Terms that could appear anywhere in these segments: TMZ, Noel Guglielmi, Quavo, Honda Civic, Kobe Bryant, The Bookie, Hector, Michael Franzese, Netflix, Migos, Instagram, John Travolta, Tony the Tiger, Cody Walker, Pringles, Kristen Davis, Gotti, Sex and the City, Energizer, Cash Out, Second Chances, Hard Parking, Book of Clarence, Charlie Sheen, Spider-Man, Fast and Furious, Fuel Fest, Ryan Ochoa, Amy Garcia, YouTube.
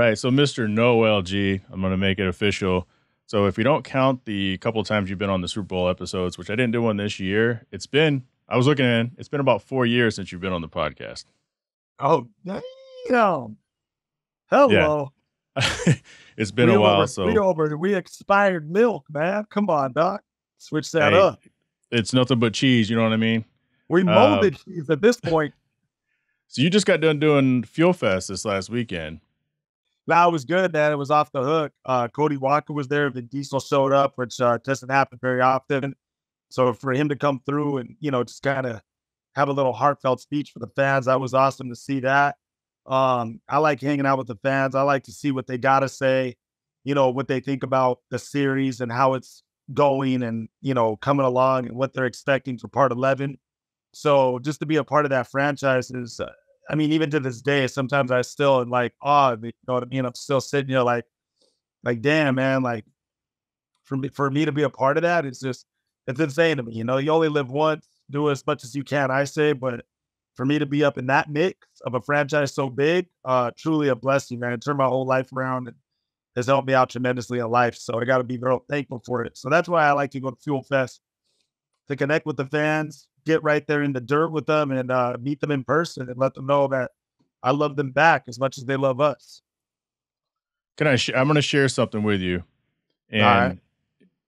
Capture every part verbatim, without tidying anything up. Right, so Mister Noel G, I'm going to make it official. So if you don't count the couple of times you've been on the Super Bowl episodes, which I didn't do one this year, it's been, I was looking in, it's been about four years since you've been on the podcast. Oh, damn. Hello. Yeah. It's been we a while. Over, so we, over, we expired milk, man. Come on, Doc. Switch that hey, up. It's nothing but cheese, you know what I mean? We molded uh, cheese at this point. So you just got done doing Fuel Fest this last weekend. No, it was good, man. It was off the hook. Uh, Cody Walker was there. Vin Diesel showed up, which uh, doesn't happen very often. So for him to come through and, you know, just kind of have a little heartfelt speech for the fans, that was awesome to see that. Um, I like hanging out with the fans. I like to see what they got to say, you know, what they think about the series and how it's going and, you know, coming along and what they're expecting for part eleven. So just to be a part of that franchise is... Uh, I mean, even to this day, sometimes I still am like, oh, you know what I mean? I'm still sitting here like, like, damn, man, like for me, for me to be a part of that, it's just, it's insane to me. You know, you only live once, do as much as you can, I say, but for me to be up in that mix of a franchise so big, uh, truly a blessing, man. It turned my whole life around and has helped me out tremendously in life. So I got to be very thankful for it. So that's why I like to go to Fuel Fest, to connect with the fans, get right there in the dirt with them and uh, meet them in person and let them know that I love them back as much as they love us. Can I, sh I'm going to share something with you. And, right.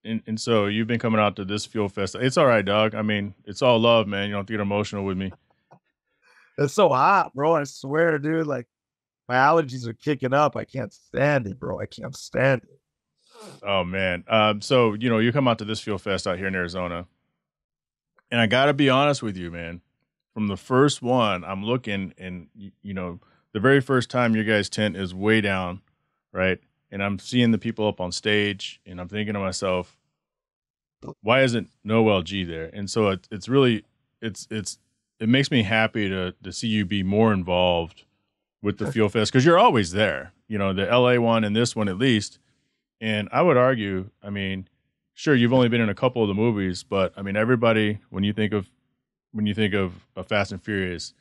and, and so you've been coming out to this Fuel Fest. It's all right, dog. I mean, it's all love, man. You don't have to get emotional with me. It's so hot, bro. I swear, dude, like my allergies are kicking up. I can't stand it, bro. I can't stand it. Oh man. Um, so, you know, you come out to this Fuel Fest out here in Arizona. And I got to be honest with you, man, from the first one, I'm looking and, you know, the very first time your guys' tent is way down, right? And I'm seeing the people up on stage and I'm thinking to myself, why isn't Noel G there? And so it, it's really, it's, it's, it makes me happy to, to see you be more involved with the Fuel Fest because you're always there, you know, the L A one and this one at least. And I would argue, I mean, sure, you've only been in a couple of the movies, but I mean, everybody, when you think of, when you think of a Fast and Furious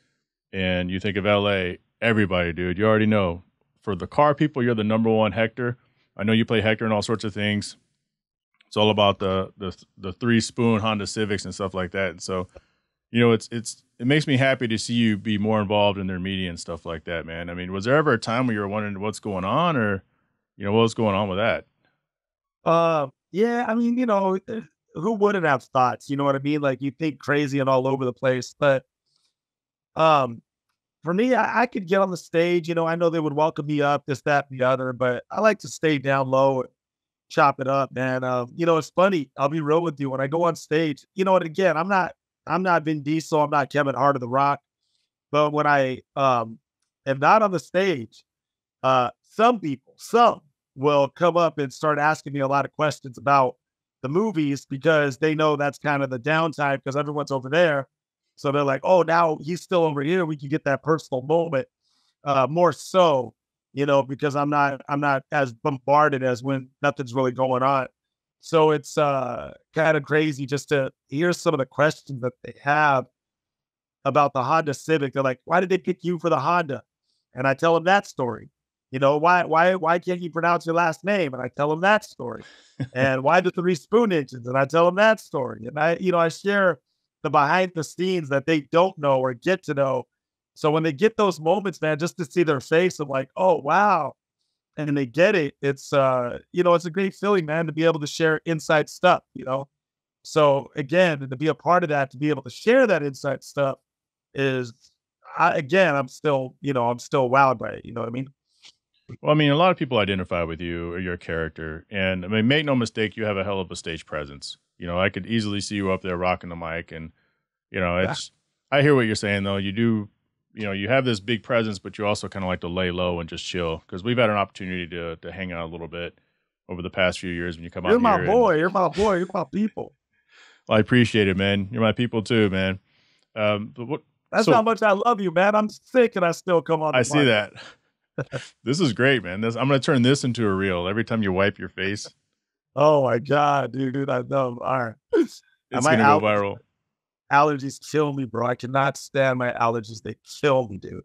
and you think of L A, everybody, dude, you already know for the car people, you're the number one Hector. I know you play Hector and all sorts of things. It's all about the, the, the three spoon Honda Civics and stuff like that. And so, you know, it's, it's, it makes me happy to see you be more involved in their media and stuff like that, man. I mean, was there ever a time where you were wondering what's going on or, you know, what was going on with that? Uh, Yeah, I mean, you know, who wouldn't have thoughts? You know what I mean? Like you think crazy and all over the place. But um, for me, I, I could get on the stage. You know, I know they would welcome me up, this, that, and the other. But I like to stay down low and chop it up, man. Um, you know, it's funny. I'll be real with you. When I go on stage, you know, and again, I'm not, I'm not Vin Diesel. I'm not Kevin Hart of the Rock. But when I um, am not on the stage, uh, some people, some. will come up and start asking me a lot of questions about the movies because they know that's kind of the downtime because everyone's over there. So they're like, oh, now he's still over here. We can get that personal moment uh, more so, you know, because I'm not, I'm not as bombarded as when nothing's really going on. So it's uh, kind of crazy just to hear some of the questions that they have about the Honda Civic. They're like, why did they pick you for the Honda? And I tell them that story. You know, why, why, why can't you pronounce your last name? And I tell them that story. And why the three spoon engines? And I tell them that story. And I, you know, I share the behind the scenes that they don't know or get to know. So when they get those moments, man, just to see their face of like, oh, wow. And they get it. It's, uh, you know, it's a great feeling, man, to be able to share inside stuff, you know? So again, to be a part of that, to be able to share that inside stuff is, I, again, I'm still, you know, I'm still wowed by it. You know what I mean? Well, I mean, a lot of people identify with you or your character, and I mean, make no mistake, you have a hell of a stage presence. You know, I could easily see you up there rocking the mic, and you know, it's. Yeah. I hear what you're saying, though. You do, you know, you have this big presence, but you also kind of like to lay low and just chill because we've had an opportunity to to hang out a little bit over the past few years. When you come you're out, my here boy, and, you're my boy, you're my people. Well, I appreciate it, man. You're my people too, man. Um, but what? That's so, how much I love you, man. I'm sick, and I still come on. I see mic. That. This is great, man. This, I'm going to turn this into a reel every time you wipe your face. Oh, my God, dude. dude I know. All right. It's going to go viral. Allergies kill me, bro. I cannot stand my allergies. They kill me, dude.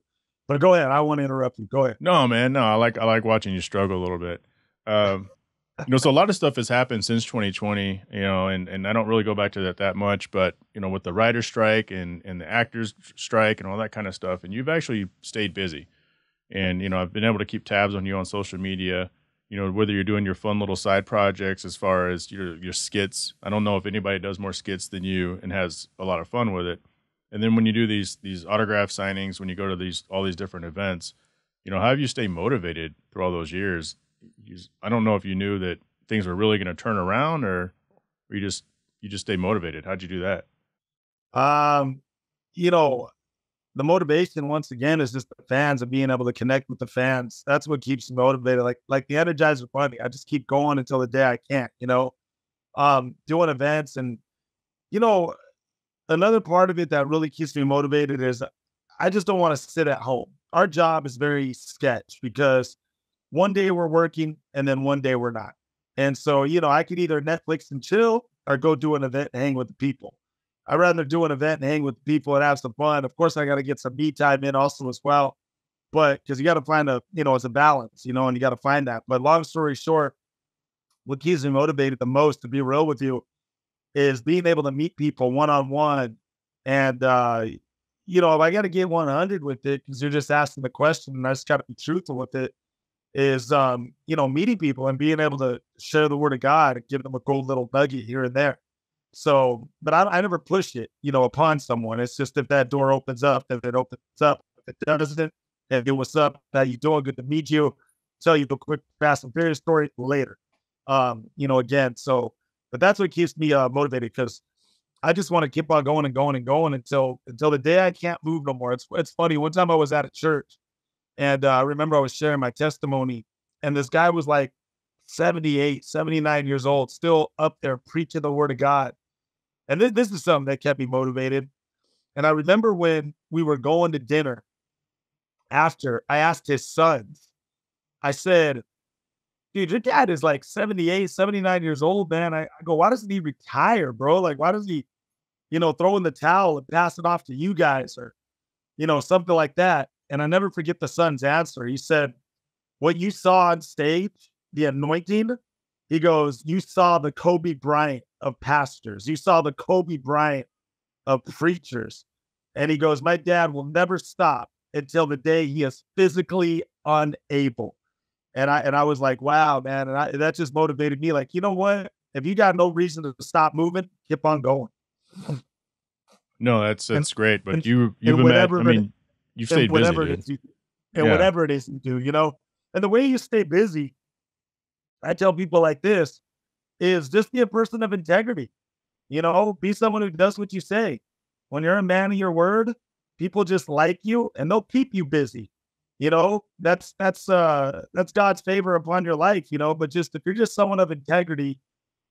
But go ahead. I want to interrupt you. Go ahead. No, man. No, I like I like watching you struggle a little bit. Um, you know, so a lot of stuff has happened since twenty twenty. You know, and and I don't really go back to that that much. But you know, with the writer's strike and and the actors strike and all that kind of stuff, and you've actually stayed busy. And you know, I've been able to keep tabs on you on social media. You know, whether you're doing your fun little side projects as far as your your skits. I don't know if anybody does more skits than you and has a lot of fun with it. And then when you do these these autograph signings, when you go to these all these different events, you know, how have you stayed motivated through all those years? You, I don't know if you knew that things were really going to turn around, or, or you just you just stay motivated. How'd you do that? Um, you know, the motivation, once again, is just the fans and being able to connect with the fans. That's what keeps me motivated. Like, like the Energizer Bunny, I just keep going until the day I can't, you know, um, doing events. And, you know, another part of it that really keeps me motivated is I just don't want to sit at home. Our job is very sketch because one day we're working and then one day we're not. And so, you know, I could either Netflix and chill or go do an event and hang with the people. I'd rather do an event and hang with people and have some fun. Of course, I got to get some me time in also as well, but because you got to find a, you know, it's a balance, you know, and you got to find that. But long story short, what keeps me motivated the most, to be real with you, is being able to meet people one-on-one. And, uh, you know, if I got to get one hundred with it, because you're just asking the question and I just got to be truthful with it, is, um, you know, meeting people and being able to share the word of God and give them a gold little nugget here and there. So, but I, I never push it, you know, upon someone. It's just if that door opens up, if it opens up, if it doesn't, if it what's up, how you doing, good to meet you, tell you the quick Fast and Furious story later, um, you know, again. So, but that's what keeps me uh, motivated, because I just want to keep on going and going and going until until the day I can't move no more. It's it's funny. One time I was at a church, and uh, I remember I was sharing my testimony, and this guy was like seventy-eight, seventy-nine years old, still up there preaching the word of God. And th this is something that kept me motivated. And I remember when we were going to dinner after, I asked his sons, I said, dude, your dad is like seventy-eight, seventy-nine years old, man. I, I go, why doesn't he retire, bro? Like, why does he, you know, throw in the towel and pass it off to you guys or, you know, something like that? And I never forget the son's answer. He said, what you saw on stage, the anointing, he goes, you saw the Kobe Bryant of pastors. You saw the Kobe Bryant of preachers. And he goes, my dad will never stop until the day he is physically unable. And I and I was like, wow, man. And I, that just motivated me. Like, you know what? If you got no reason to stop moving, keep on going. No, that's that's and, great. But and, you, you've been mad, I mean, you've stayed busy, dude. It is you, and yeah. whatever it is you do, you know? And the way you stay busy, I tell people like this, is just be a person of integrity. You know, be someone who does what you say. When you're a man of your word, people just like you and they'll keep you busy. You know, that's, that's, uh, that's God's favor upon your life, you know, but just, if you're just someone of integrity,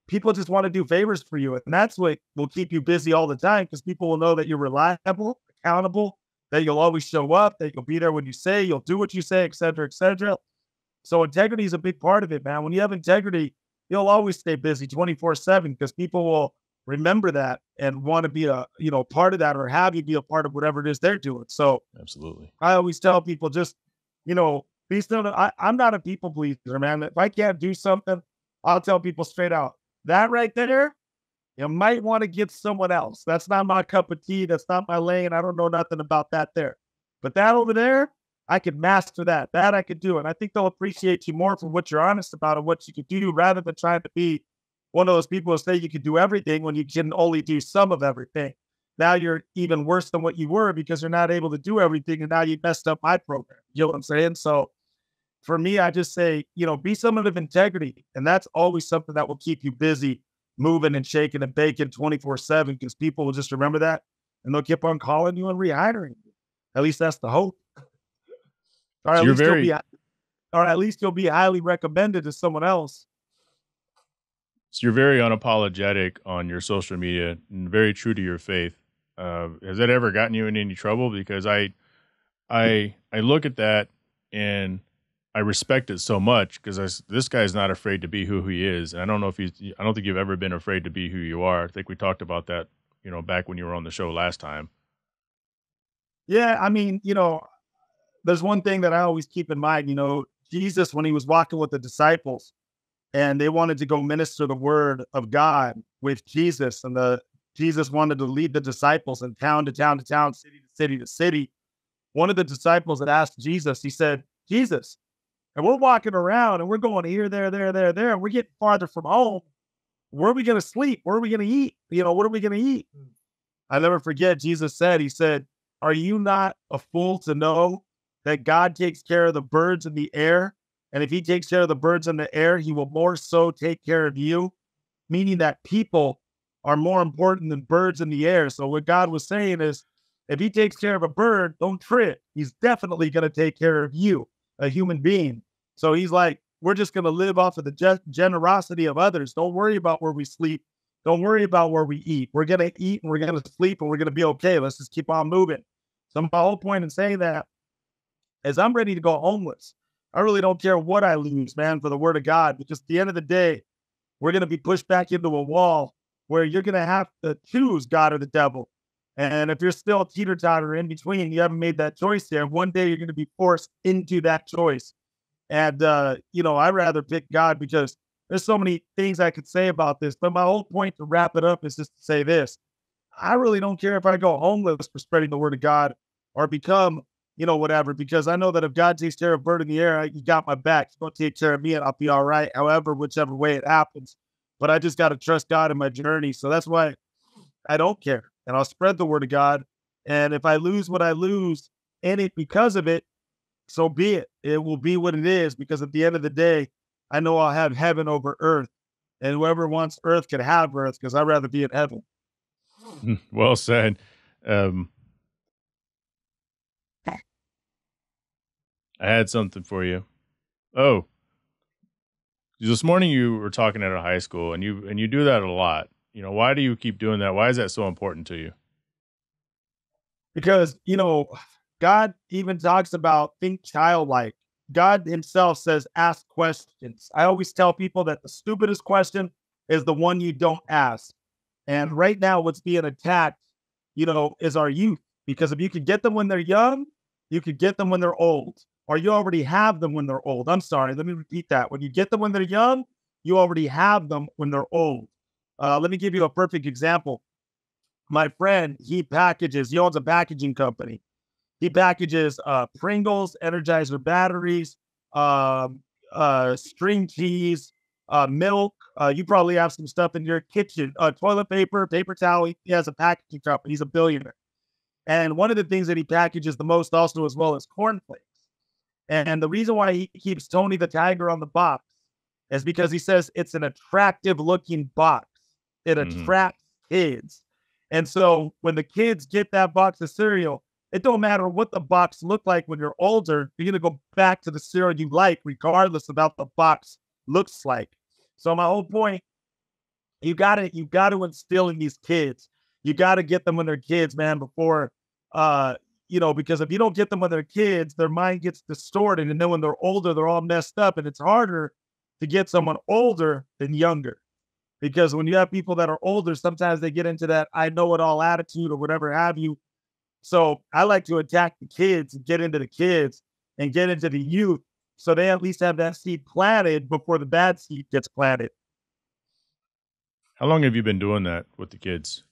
people just want to do favors for you. And that's what will keep you busy all the time, because people will know that you're reliable, accountable, that you'll always show up, that you'll be there when you say, you'll do what you say, et cetera, et cetera. So integrity is a big part of it, man. When you have integrity, you'll always stay busy twenty-four seven, because people will remember that and want to be a, you know, part of that, or have you be a part of whatever it is they're doing. So absolutely, I always tell people, just, you know, be still. I, I'm not a people pleaser, man. If I can't do something, I'll tell people straight out, that right there, you might want to get someone else. That's not my cup of tea. That's not my lane. I don't know nothing about that there. But that over there, I could master that. That I could do. And I think they'll appreciate you more for what you're honest about and what you could do, rather than trying to be one of those people who say you could do everything when you can only do some of everything. Now you're even worse than what you were, because you're not able to do everything, and now you messed up my program. You know what I'm saying? So for me, I just say, you know, be someone of integrity. And that's always something that will keep you busy, moving and shaking and baking twenty-four seven, because people will just remember that and they'll keep on calling you and rehiring you. At least that's the hope. Or at, you're least very, you'll be, or at least you'll be highly recommended to someone else. So you're very unapologetic on your social media and very true to your faith. Uh, has that ever gotten you in any trouble? Because I, I, I look at that and I respect it so much, because this guy's not afraid to be who he is. And I don't know if he's, I don't think you've ever been afraid to be who you are. I think we talked about that, you know, back when you were on the show last time. Yeah. I mean, you know, there's one thing that I always keep in mind, you know, Jesus, when he was walking with the disciples and they wanted to go minister the word of God with Jesus, and the Jesus wanted to lead the disciples from town to town to town, city to city to city. One of the disciples had asked Jesus, he said, Jesus, and we're walking around and we're going here, there, there, there, there, and we're getting farther from home. Where are we going to sleep? Where are we going to eat? You know, what are we going to eat? I never forget, Jesus said, he said, are you not a fool to know that God takes care of the birds in the air? And if he takes care of the birds in the air, he will more so take care of you. Meaning that people are more important than birds in the air. So what God was saying is, if he takes care of a bird, don't trip. He's definitely going to take care of you, a human being. So he's like, we're just going to live off of the ge- generosity of others. Don't worry about where we sleep. Don't worry about where we eat. We're going to eat and we're going to sleep and we're going to be okay. Let's just keep on moving. So my whole point in saying that is I'm ready to go homeless. I really don't care what I lose, man, for the word of God. But just at the end of the day, we're going to be pushed back into a wall where you're going to have to choose God or the devil. And if you're still teeter-totter in between, you haven't made that choice there. One day you're going to be forced into that choice. And, uh, you know, I'd rather pick God because there's so many things I could say about this. But my whole point to wrap it up is just to say this. I really don't care if I go homeless for spreading the word of God or become, you know, whatever, because I know that if God takes care of bird in the air, he got my back. He's going to take care of me and I'll be all right, however, whichever way it happens. But I just got to trust God in my journey. So that's why I don't care. And I'll spread the word of God. And if I lose what I lose in it because of it, so be it. It will be what it is, because at the end of the day, I know I'll have heaven over earth. And whoever wants earth can have earth, because I'd rather be in heaven. Well said. Um I had something for you. Oh, this morning you were talking at a high school, and you and you do that a lot. You know, why do you keep doing that? Why is that so important to you? Because, you know, God even talks about think childlike. God himself says, ask questions. I always tell people that the stupidest question is the one you don't ask. And right now what's being attacked, you know, is our youth. Because if you could get them when they're young, you could get them when they're old. Or you already have them when they're old. I'm sorry, let me repeat that. When you get them when they're young, you already have them when they're old. Uh, let me give you a perfect example. My friend, he packages, he owns a packaging company. He packages uh, Pringles, Energizer batteries, uh, uh, string cheese, uh, milk. Uh, you probably have some stuff in your kitchen, uh, toilet paper, paper towel. He has a packaging company. He's a billionaire. And one of the things that he packages the most also as well is cornflakes. And the reason why he keeps Tony the Tiger on the box is because he says it's an attractive looking box. It mm-hmm. attracts kids. And so when the kids get that box of cereal, it don't matter what the box looked like when you're older, you're going to go back to the cereal you like, regardless of how the box looks like. So my whole point, you got you got to instill in these kids. You got to get them when they're kids, man, before... Uh, you know, because if you don't get them when they're kids, their mind gets distorted. And then when they're older, they're all messed up. And it's harder to get someone older than younger. Because when you have people that are older, sometimes they get into that I know it all attitude or whatever have you. So I like to attack the kids and get into the kids and get into the youth. So they at least have that seed planted before the bad seed gets planted. How long have you been doing that with the kids?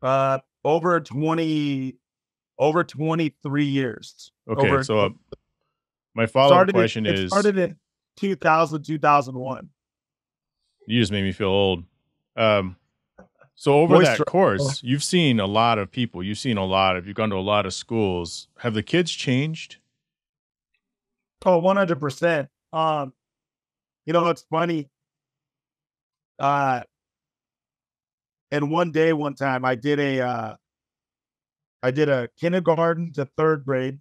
Uh, over twenty... Over twenty-three years. Okay, Over, so uh, my follow-up question it, it is... It started in two thousand, two thousand one. You just made me feel old. Um, so over Voice that tra- course, you've seen a lot of people. You've seen a lot of... You've gone to a lot of schools. Have the kids changed? Oh, one hundred percent. Um, you know, it's funny. Uh, and one day, one time, I did a... Uh, I did a kindergarten to third grade.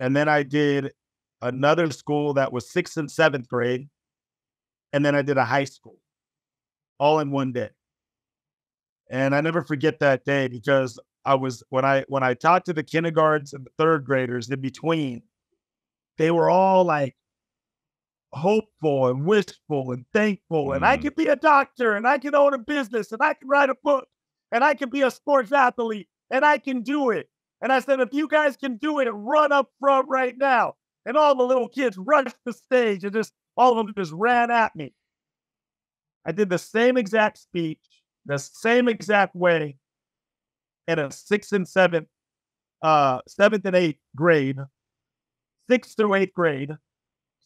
And then I did another school that was sixth and seventh grade. And then I did a high school all in one day. And I never forget that day because I was, when I, when I talked to the kindergartens and the third graders in between, they were all like hopeful and wishful and thankful. Mm. And I could be a doctor and I can own a business and I can write a book and I can be a sports athlete. And I can do it. And I said, if you guys can do it, run up front right now. And all the little kids rushed the stage and just, all of them just ran at me. I did the same exact speech, the same exact way at a sixth and seventh, uh, seventh and eighth grade, sixth through eighth grade,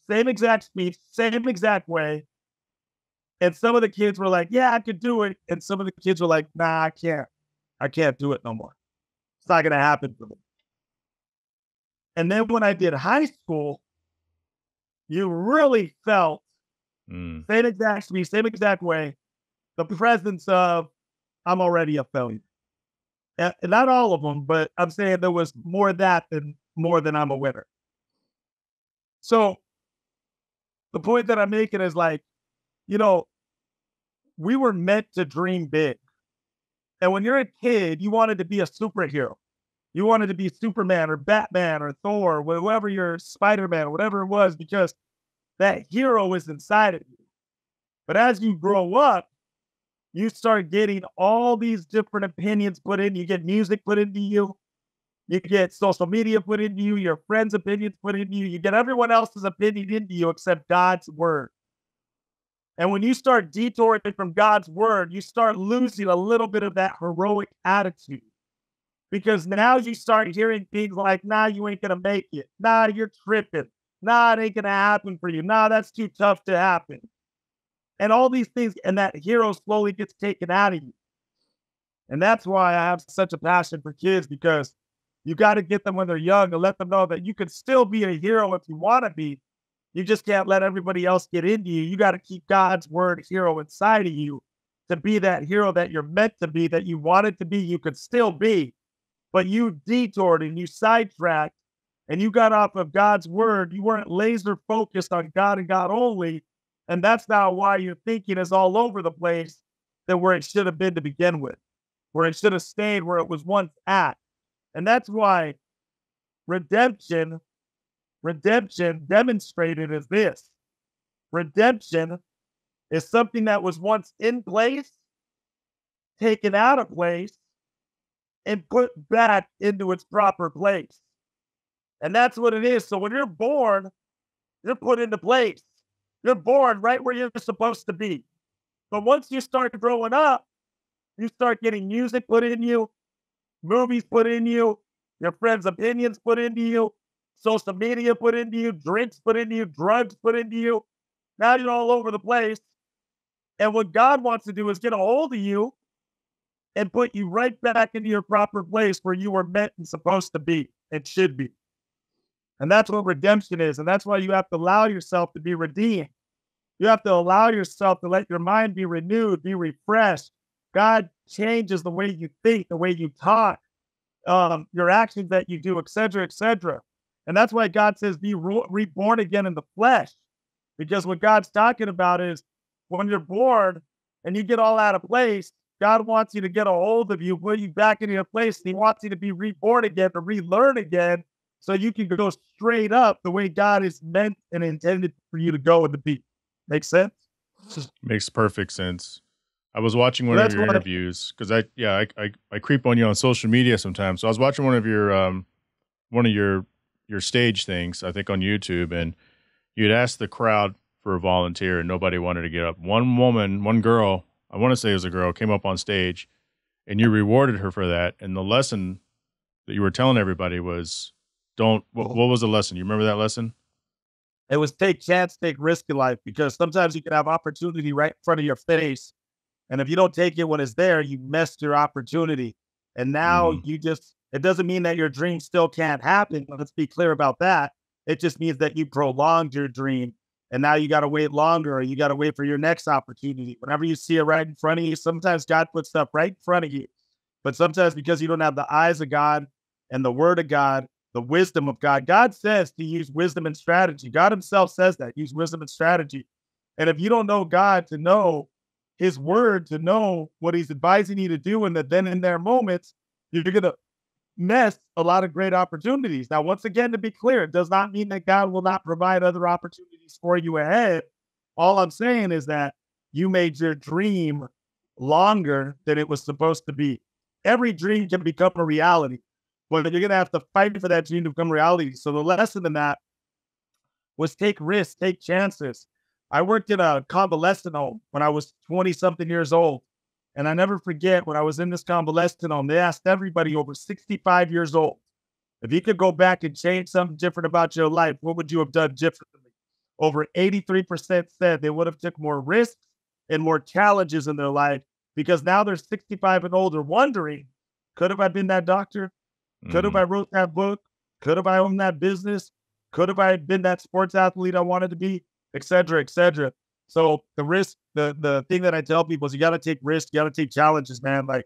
same exact speech, same exact way. And some of the kids were like, yeah, I could do it. And some of the kids were like, nah, I can't. I can't do it no more. It's not going to happen for me. And then when I did high school, you really felt mm. same exact speech, same exact way, the presence of I'm already a failure. And not all of them, but I'm saying there was more that than more than I'm a winner. So the point that I'm making is like, you know, we were meant to dream big. And when you're a kid, you wanted to be a superhero. You wanted to be Superman or Batman or Thor, whatever your Spider-Man, whatever it was, because that hero is inside of you. But as you grow up, you start getting all these different opinions put in. You get music put into you. You get social media put into you. Your friends' opinions put into you. You get everyone else's opinion into you except God's word. And when you start detouring from God's word, you start losing a little bit of that heroic attitude. Because now you start hearing things like, nah, you ain't going to make it. Nah, you're tripping. Nah, it ain't going to happen for you. Nah, that's too tough to happen. And all these things, and that hero slowly gets taken out of you. And that's why I have such a passion for kids, because you got to get them when they're young and let them know that you can still be a hero if you want to be. You just can't let everybody else get into you. You got to keep God's word hero inside of you to be that hero that you're meant to be, that you wanted to be, you could still be. But you detoured and you sidetracked and you got off of God's word. You weren't laser focused on God and God only. And that's now why your thinking is all over the place than where it should have been to begin with, where it should have stayed where it was once at. And that's why redemption Redemption demonstrated as this. Redemption is something that was once in place, taken out of place, and put back into its proper place. And that's what it is. So when you're born, you're put into place. You're born right where you're supposed to be. But once you start growing up, you start getting music put in you, movies put in you, your friends' opinions put into you, social media put into you, drinks put into you, drugs put into you. Now you're all over the place. And what God wants to do is get a hold of you and put you right back into your proper place where you were meant and supposed to be and should be. And that's what redemption is. And that's why you have to allow yourself to be redeemed. You have to allow yourself to let your mind be renewed, be refreshed. God changes the way you think, the way you talk, um, your actions that you do, et cetera, et cetera. And that's why God says be re reborn again in the flesh. Because what God's talking about is when you're born and you get all out of place, God wants you to get a hold of you, put you back into your place. And he wants you to be reborn again, to relearn again, so you can go straight up the way God is meant and intended for you to go and to be. Make sense? Makes perfect sense. I was watching one well, of your interviews because I, yeah, I, I, I creep on you on social media sometimes. So I was watching one of your, um, one of your, your stage things, I think on YouTube, and you'd ask the crowd for a volunteer and nobody wanted to get up. One woman, one girl, I want to say it was a girl, came up on stage and you rewarded her for that. And the lesson that you were telling everybody was don't, what, what was the lesson? You remember that lesson? It was take chance, take risk in life, because sometimes you can have opportunity right in front of your face. And if you don't take it when it's there, you missed your opportunity. And now mm. you just, it doesn't mean that your dream still can't happen. Let's be clear about that. It just means that you prolonged your dream and now you got to wait longer, or you got to wait for your next opportunity. Whenever you see it right in front of you, sometimes God puts stuff right in front of you, but sometimes because you don't have the eyes of God and the word of God, the wisdom of God, God says to use wisdom and strategy. God himself says that, use wisdom and strategy. And if you don't know God to know his word, to know what he's advising you to do, and that then in their moments, you're going to missed a lot of great opportunities. Now, once again, to be clear, it does not mean that God will not provide other opportunities for you ahead. All I'm saying is that you made your dream longer than it was supposed to be. Every dream can become a reality. but you're going to have to fight for that dream to become reality. So the lesson in that was take risks, take chances. I worked in a convalescent home when I was twenty-something years old. And I never forget when I was in this convalescent home, they asked everybody over sixty-five years old, if you could go back and change something different about your life, what would you have done differently? Over eighty-three percent said they would have took more risks and more challenges in their life, because now they're sixty-five and older wondering, could have I been that doctor? Could have mm. I wrote that book? Could have I owned that business? Could have I been that sports athlete I wanted to be? Et cetera, et cetera. So the risk, the the thing that I tell people is you got to take risks, you got to take challenges, man. Like,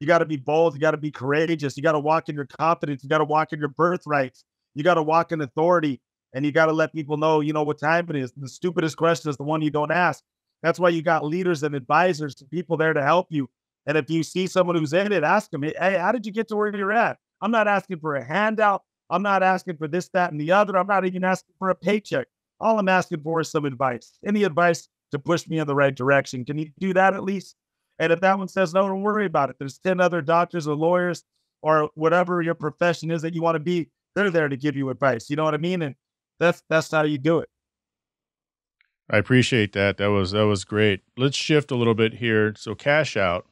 you got to be bold, you got to be courageous, you got to walk in your confidence, you got to walk in your birthrights, you got to walk in authority, and you got to let people know, you know, what time it is. The stupidest question is the one you don't ask. That's why you got leaders and advisors and people there to help you. And if you see someone who's in it, ask them, hey, how did you get to where you're at? I'm not asking for a handout. I'm not asking for this, that, and the other. I'm not even asking for a paycheck. All I'm asking for is some advice. Any advice to push me in the right direction. Can you do that at least? And if that one says no, don't worry about it. There's ten other doctors or lawyers or whatever your profession is that you want to be. They're there to give you advice. You know what I mean? And that's that's how you do it. I appreciate that. That was that was great. Let's shift a little bit here. So Cash Out,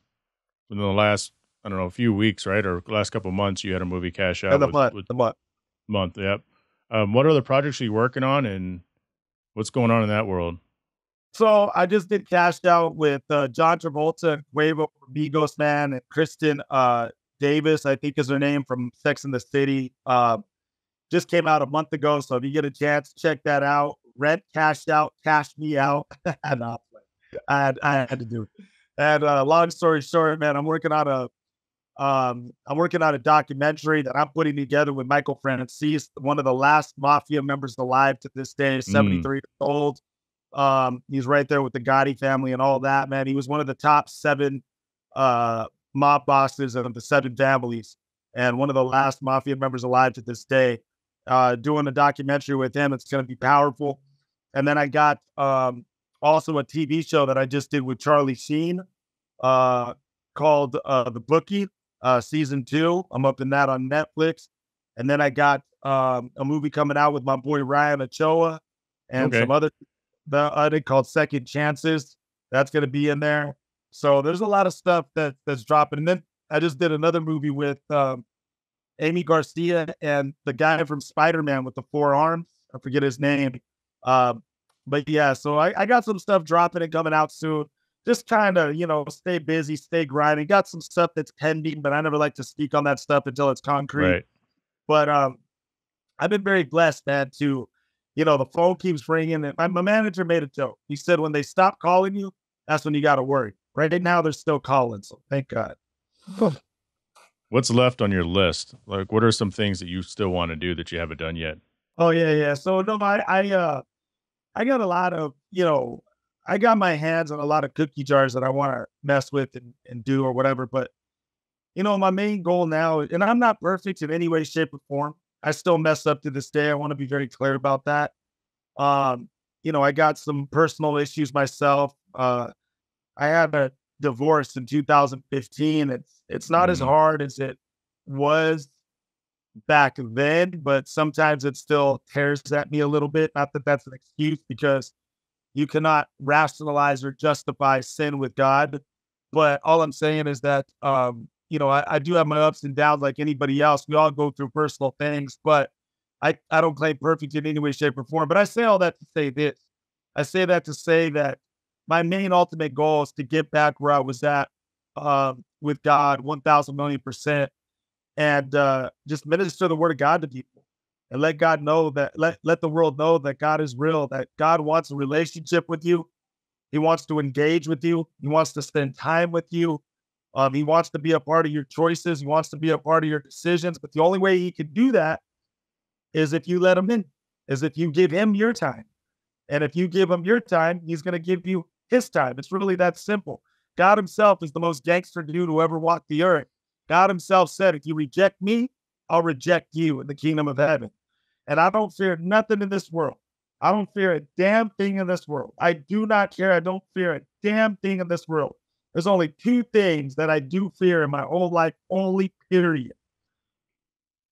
within the last, I don't know, a few weeks, right? Or last couple of months, you had a movie, Cash Out. The with, month. With, the month. Month, yep. Um, what other projects are you working on, and what's going on in that world? So I just did Cash Out with uh, John Travolta, Quavo from Migos, man, and Kristen uh, Davis, I think is her name, from Sex and the City. Uh, just came out a month ago, so if you get a chance, check that out. Rent Cash Out, Cash Me Out. I had I had to do it. And uh, long story short, man, I'm working on a um, I'm working on a documentary that I'm putting together with Michael Franzese, one of the last mafia members alive to this day, seventy-three mm. years old. Um, he's right there with the Gotti family and all that, man. He was one of the top seven uh, mob bosses of the seven families, and one of the last mafia members alive to this day. Uh, doing a documentary with him, it's going to be powerful. And then I got um, also a T V show that I just did with Charlie Sheen uh, called uh, The Bookie, uh, season two. I'm up in that on Netflix. And then I got um, a movie coming out with my boy Ryan Ochoa and okay. some other the other called Second Chances. That's going to be in there. So there's a lot of stuff that that's dropping. And then I just did another movie with um, Amy Garcia and the guy from Spider-Man with the four arms. I forget his name. Uh, but yeah, so I, I got some stuff dropping and coming out soon. Just kind of, you know, stay busy, stay grinding. Got some stuff that's pending, but I never like to speak on that stuff until it's concrete. Right. But um, I've been very blessed, man, to, you know, the phone keeps ringing. And my, my manager made a joke. He said, when they stop calling you, that's when you got to worry. Right now, they're still calling. So thank God. What's left on your list? Like, what are some things that you still want to do that you haven't done yet? Oh, yeah, yeah. So, no, I, I, uh, I got a lot of, you know, I got my hands on a lot of cookie jars that I want to mess with and, and do or whatever. But, you know, my main goal now, and I'm not perfect in any way, shape, or form. I still mess up to this day. I want to be very clear about that. Um, you know, I got some personal issues myself. Uh, I had a divorce in two thousand fifteen. It's it's not mm. as hard as it was back then, but sometimes it still tears at me a little bit. Not that that's an excuse, because you cannot rationalize or justify sin with God. But all I'm saying is that, um, you know, I, I do have my ups and downs like anybody else. We all go through personal things, but I, I don't claim perfect in any way, shape, or form. But I say all that to say this. I say that to say that my main ultimate goal is to get back where I was at uh, with God, one thousand million percent, and uh, just minister the word of God to people and let God know that, let, let the world know that God is real, that God wants a relationship with you. He wants to engage with you. He wants to spend time with you. Um, he wants to be a part of your choices. He wants to be a part of your decisions. But the only way he can do that is if you let him in, is if you give him your time. And if you give him your time, he's going to give you his time. It's really that simple. God himself is the most gangster dude who ever walked the earth. God himself said, if you reject me, I'll reject you in the kingdom of heaven. And I don't fear nothing in this world. I don't fear a damn thing in this world. I do not care. I don't fear a damn thing in this world. There's only two things that I do fear in my whole life, only period.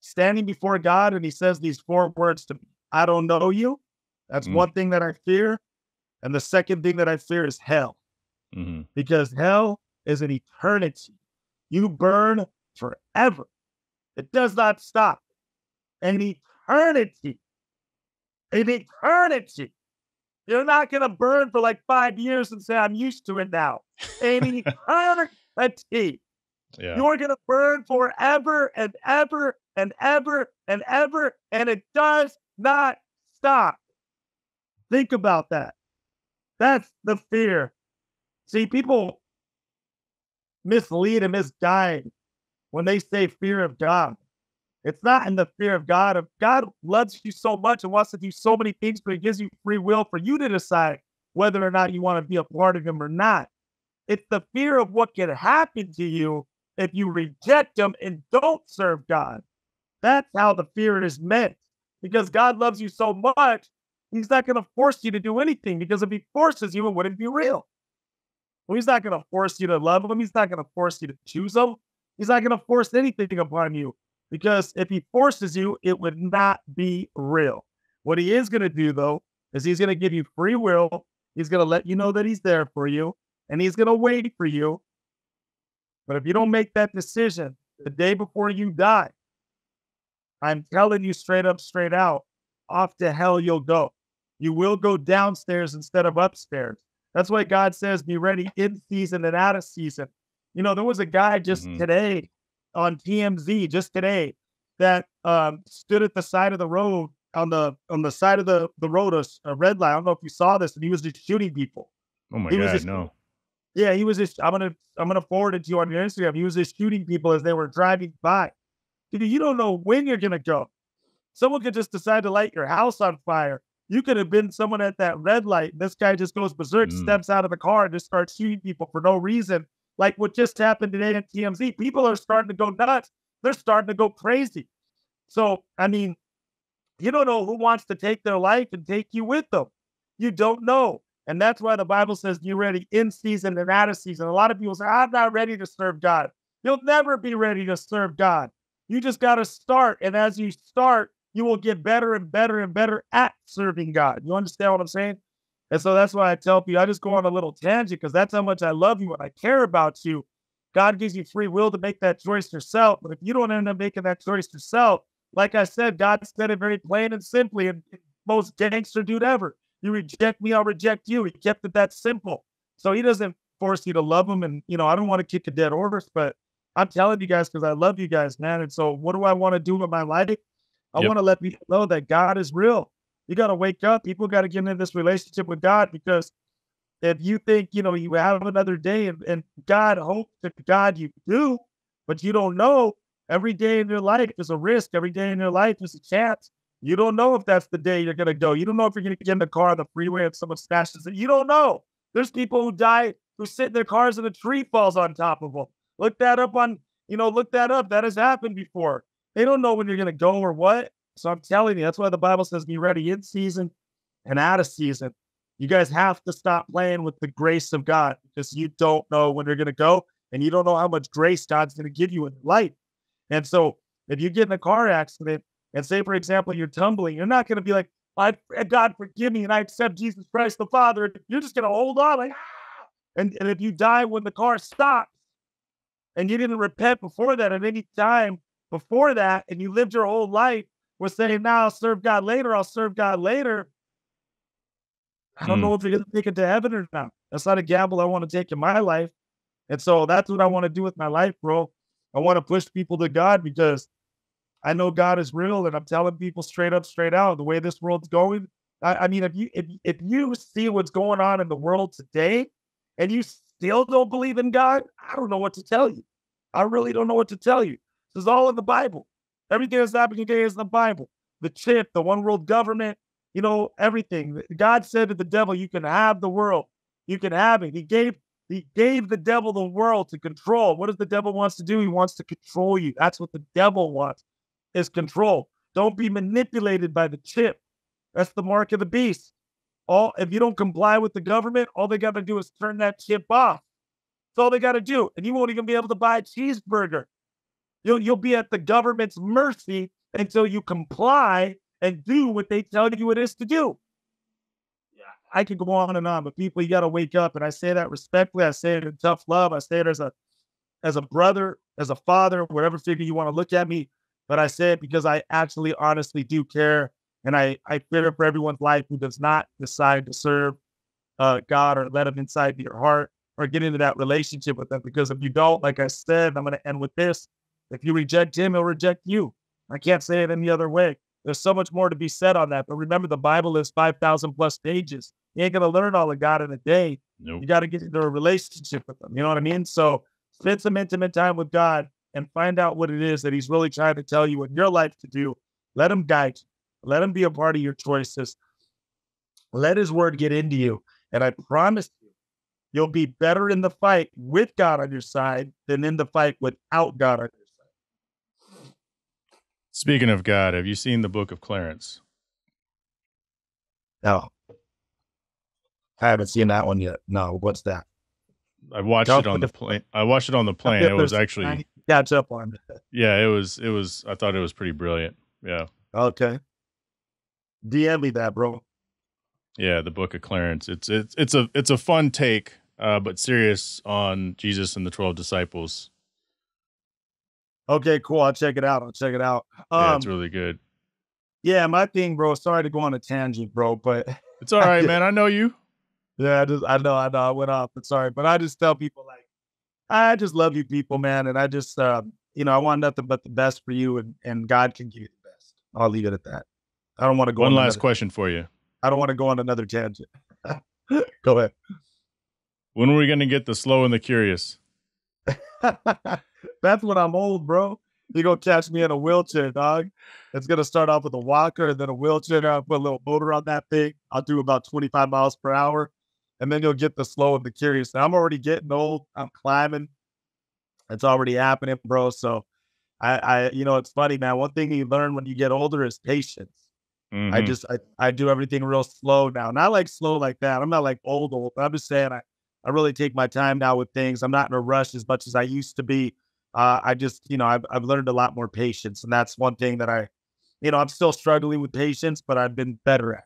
standing before God and he says these four words to me: I don't know you. That's mm-hmm. one thing that I fear. And the second thing that I fear is hell. Mm-hmm. Because hell is an eternity. You burn forever. It does not stop. An eternity. An eternity. You're not going to burn for like five years and say, I'm used to it now. An eternity. Yeah. You're going to burn forever and ever and ever and ever. And it does not stop. Think about that. That's the fear. See, people mislead and misguide when they say fear of God. It's not in the fear of God. If God loves you so much and wants to do so many things, but he gives you free will for you to decide whether or not you want to be a part of him or not. It's the fear of what can happen to you if you reject him and don't serve God. That's how the fear is meant. Because God loves you so much, he's not going to force you to do anything, because if he forces you, it wouldn't be real. Well, he's not going to force you to love him. He's not going to force you to choose him. He's not going to force anything upon you, because if he forces you, it would not be real. What he is going to do, though, is he's going to give you free will. He's going to let you know that he's there for you, and he's going to wait for you. But if you don't make that decision the day before you die, I'm telling you straight up, straight out, off to hell you'll go. You will go downstairs instead of upstairs. That's why God says, be ready in season and out of season. You know, there was a guy just mm-hmm. today on T M Z, just today, that um, stood at the side of the road, on the on the side of the, the road, a, a red light. I don't know if you saw this, and he was just shooting people. Oh my he God, was just, no. Yeah, he was just, I'm going to I'm gonna forward it to you on your Instagram. He was just shooting people as they were driving by. Dude, you don't know when you're going to go. Someone could just decide to light your house on fire. You could have been someone at that red light. This guy just goes berserk, mm. steps out of the car, and just starts shooting people for no reason. Like what just happened today at T M Z. People are starting to go nuts. They're starting to go crazy. So, I mean, you don't know who wants to take their life and take you with them. You don't know. And that's why the Bible says you're ready in season and out of season. A lot of people say, I'm not ready to serve God. You'll never be ready to serve God. You just got to start. And as you start, you will get better and better and better at serving God. You understand what I'm saying? And so that's why I tell people, I just go on a little tangent because that's how much I love you and I care about you. God gives you free will to make that choice yourself. But if you don't end up making that choice yourself, like I said, God said it very plain and simply, and most gangster dude ever. You reject me, I'll reject you. He kept it that simple. So he doesn't force you to love him. And, you know, I don't want to kick a dead horse, but I'm telling you guys because I love you guys, man. And so what do I want to do with my life? I yep. want to let people know that God is real. You got to wake up. People got to get into this relationship with God, because if you think, you know, you have another day and, and God, hope to God you do, but you don't know. Every day in your life is a risk. Every day in your life is a chance. You don't know if that's the day you're going to go. You don't know if you're going to get in the car on the freeway and someone smashes it. You don't know. There's people who die, who sit in their cars and a tree falls on top of them. Look that up on, you know, look that up. That has happened before. They don't know when you're going to go or what. So I'm telling you, that's why the Bible says be ready in season and out of season. You guys have to stop playing with the grace of God, because you don't know when you're going to go and you don't know how much grace God's going to give you in life. And so if you get in a car accident and say, for example, you're tumbling, you're not going to be like, I, God, forgive me and I accept Jesus Christ the Father. You're just going to hold on. Like, ah! and, and if you die when the car stops and you didn't repent before that at any time, before that, and you lived your whole life with saying, now I'll serve God later, I'll serve God later. I don't mm. know if you're going to take it to heaven or not. That's not a gamble I want to take in my life. And so that's what I want to do with my life, bro. I want to push people to God because I know God is real, and I'm telling people straight up, straight out, the way this world's going. I, I mean, if you if, if you see what's going on in the world today and you still don't believe in God, I don't know what to tell you. I really don't know what to tell you. This is all in the Bible. Everything that's happening today is in the Bible. The chip, the one world government, you know, everything. God said to the devil, you can have the world. You can have it. He gave, he gave the devil the world to control. What does the devil wants to do? He wants to control you. That's what the devil wants, is control. Don't be manipulated by the chip. That's the mark of the beast. All if you don't comply with the government, all they got to do is turn that chip off. That's all they got to do. And you won't even be able to buy a cheeseburger. You'll, you'll be at the government's mercy until you comply and do what they tell you it is to do. Yeah. I could go on and on, but people, you got to wake up. And I say that respectfully. I say it in tough love. I say it as a, as a brother, as a father, whatever figure you want to look at me. But I say it because I actually honestly do care. And I, I fear for everyone's life who does not decide to serve uh, God or let him inside your heart or get into that relationship with him. Because if you don't, like I said, I'm going to end with this. If you reject him, he'll reject you. I can't say it any other way. There's so much more to be said on that. But remember, the Bible is five thousand plus pages. You ain't going to learn all of God in a day. Nope. You got to get into a relationship with him. You know what I mean? So spend some intimate time with God and find out what it is that he's really trying to tell you in your life to do. Let him guide you. Let him be a part of your choices. Let his word get into you. And I promise you, you'll be better in the fight with God on your side than in the fight without God on your side. Speaking of God, have you seen the Book of Clarence? No. I haven't seen that one yet. No, what's that? I watched Don't it on the plane. I watched it on the plane. It was actually catch up on it. Yeah, it was it was I thought it was pretty brilliant. Yeah. Okay. D M me that, bro. Yeah, the Book of Clarence. It's it's it's a it's a fun take, uh, but serious on Jesus and the twelve disciples. Okay, cool. I'll check it out. I'll check it out. Um, yeah, it's really good. Yeah, my thing, bro. Sorry to go on a tangent, bro, but it's all right, man. I know you. Yeah, I just I know, I know, I went off, but sorry. But I just tell people, like, I just love you people, man, and I just uh, you know, I want nothing but the best for you, and and God can give you. I'll leave it at that. I don't want to go. One on last another, question for you. I don't want to go on another tangent. Go ahead. When are we going to get the slow and the curious? That's when I'm old, bro. You're going to catch me in a wheelchair, dog. It's going to start off with a walker and then a wheelchair. I'll put a little motor on that thing. I'll do about twenty-five miles per hour. And then you'll get the slow and the curious. Now, I'm already getting old. I'm climbing. It's already happening, bro. So I, I, you know, it's funny, man. One thing you learn when you get older is patience. Mm-hmm. I just, I, I do everything real slow now. Not like slow like that. I'm not like old, old, but I'm just saying I, I really take my time now with things. I'm not in a rush as much as I used to be. Uh, I just, you know, I've, I've learned a lot more patience. And that's one thing that I, you know, I'm still struggling with patience, but I've been better at.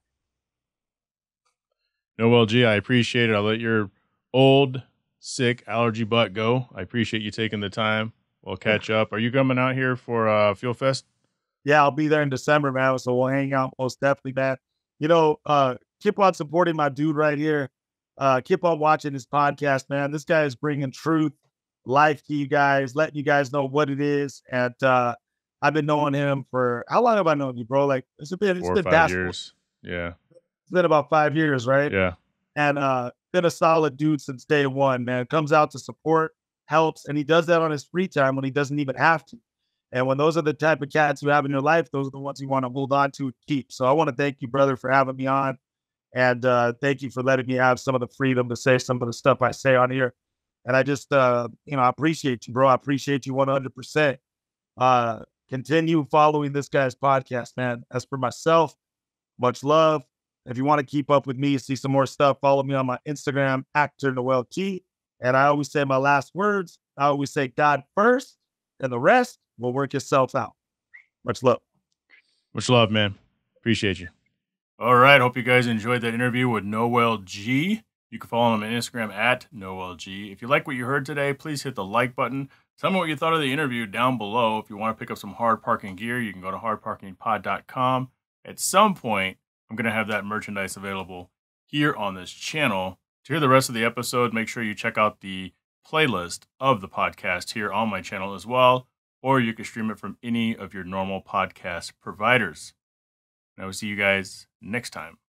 Noel G, I appreciate it. I'll let your old, sick allergy butt go. I appreciate you taking the time. We'll catch up. Are you coming out here for uh, Fuel Fest? Yeah, I'll be there in December, man. So we'll hang out most definitely, man. You know, uh, keep on supporting my dude right here. Uh, keep on watching his podcast, man. This guy is bringing truth, life to you guys, letting you guys know what it is. And uh, I've been knowing him for, how long have I known you, bro? Like, it's been, it's Four been or five years. Yeah. It's been about five years, right? Yeah. And uh, been a solid dude since day one, man. Comes out to support. Helps, and he does that on his free time when he doesn't even have to. And when those are the type of cats you have in your life, those are the ones you want to hold on to and keep. So I want to thank you, brother, for having me on, and uh, thank you for letting me have some of the freedom to say some of the stuff I say on here. And I just, uh, you know, I appreciate you, bro. I appreciate you one hundred percent. Uh, continue following this guy's podcast, man. As for myself, much love. If you want to keep up with me, see some more stuff, follow me on my Instagram, Actor Noel G. And I always say my last words. I always say God first, and the rest will work itself out. Much love. Much love, man. Appreciate you. All right. Hope you guys enjoyed that interview with Noel G. You can follow him on Instagram at Noel G. If you like what you heard today, please hit the like button. Tell me what you thought of the interview down below. If you want to pick up some Hard Parking gear, you can go to hard parking pod dot com. At some point, I'm going to have that merchandise available here on this channel. To hear the rest of the episode, make sure you check out the playlist of the podcast here on my channel as well, or you can stream it from any of your normal podcast providers. And I will see you guys next time.